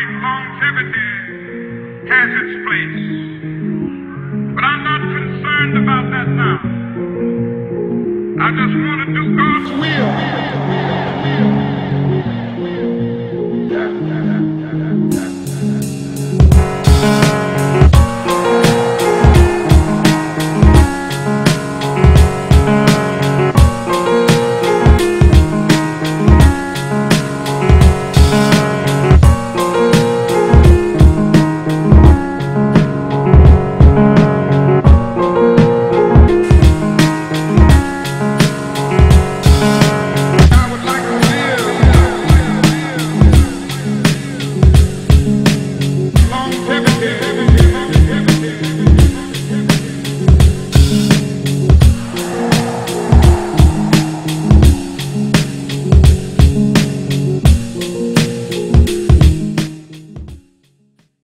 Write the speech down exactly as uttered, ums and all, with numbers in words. why longevity has its place. But I'm not concerned about that now. I just want to do God's will.